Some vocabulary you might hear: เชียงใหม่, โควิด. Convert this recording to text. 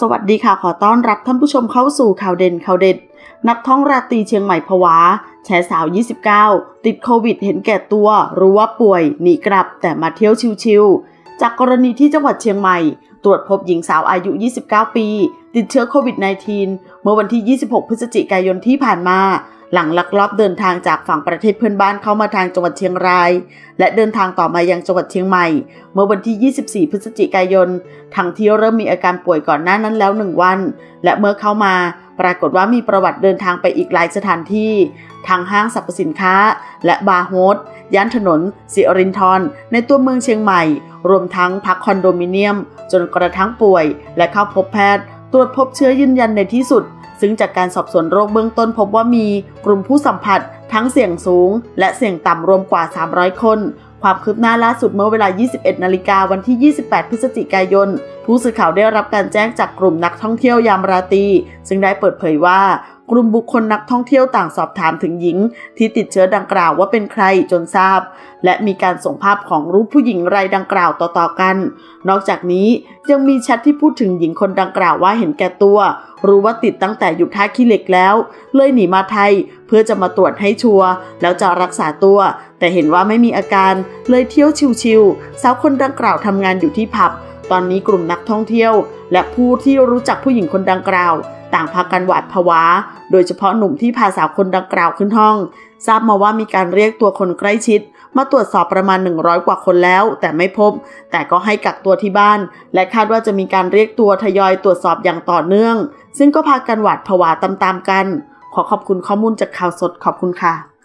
สวัสดีค่ะขอต้อนรับท่านผู้ชมเข้าสู่ข่าวเด่นข่าวเด็ดนับท้องราตรีเชียงใหม่ผวาแฉสาว29ติดโควิดเห็นแก่ตัวรู้ว่าป่วยหนีกลับแต่มาเที่ยวชิวๆจากกรณีที่จังหวัดเชียงใหม่ตรวจพบหญิงสาวอายุ29ปีติดเชื้อโควิด -19 เมื่อวันที่26พฤศจิกายนที่ผ่านมาหลังลักลอบเดินทางจากฝั่งประเทศเพื่อนบ้านเข้ามาทางจังหวัดเชียงรายและเดินทางต่อมายังจังหวัดเชียงใหม่เมื่อวันที่24พฤศจิกายนทั้งที่เริ่มมีอาการป่วยก่อนหน้านั้นแล้ว1วันและเมื่อเข้ามาปรากฏว่ามีประวัติเดินทางไปอีกหลายสถานที่ทางห้างสรรพสินค้าและบาร์โฮสย่านถนนสิรินธรในตัวเมืองเชียงใหม่รวมทั้งพักคอนโดมิเนียมจนกระทั่งป่วยและเข้าพบแพทย์ตรวจพบเชื้อยืนยันในที่สุดซึ่งจากการสอบสวนโรคเบื้องต้นพบว่ามีกลุ่มผู้สัมผัสทั้งเสี่ยงสูงและเสี่ยงต่ำรวมกว่า300คนความคืบหน้าล่าสุดเมื่อเวลา 21 นาฬิกาวันที่ 28 พฤศจิกายนผู้สื่อข่าวได้รับการแจ้งจากกลุ่มนักท่องเที่ยวยามราตรีซึ่งได้เปิดเผยว่ากลุ่มบุคคลนักท่องเที่ยวต่างสอบถามถึงหญิงที่ติดเชื้อดังกล่าวว่าเป็นใครจนทราบและมีการส่งภาพของรูปผู้หญิงรายดังกล่าวต่อๆกันนอกจากนี้ยังมีแชทที่พูดถึงหญิงคนดังกล่าวว่าเห็นแก่ตัวรู้ว่าติดตั้งแต่อยู่ท่าขี้เหล็กแล้วเลยหนีมาไทยเพื่อจะมาตรวจให้ชัวร์แล้วจะรักษาตัวแต่เห็นว่าไม่มีอาการเลยเที่ยวชิวๆสาวคนดังกล่าวทำงานอยู่ที่ผับตอนนี้กลุ่มนักท่องเที่ยวและผู้ที่รู้จักผู้หญิงคนดังกล่าวต่างพากันหวาดผวาโดยเฉพาะหนุ่มที่พาสาวคนดังกล่าวขึ้นห้องทราบมาว่ามีการเรียกตัวคนใกล้ชิดมาตรวจสอบประมาณ100กว่าคนแล้วแต่ไม่พบแต่ก็ให้กักตัวที่บ้านและคาดว่าจะมีการเรียกตัวทยอยตรวจสอบอย่างต่อเนื่องซึ่งก็พากันหวาดผวาตามๆกันขอขอบคุณข้อมูลจากข่าวสดขอบคุณค่ะ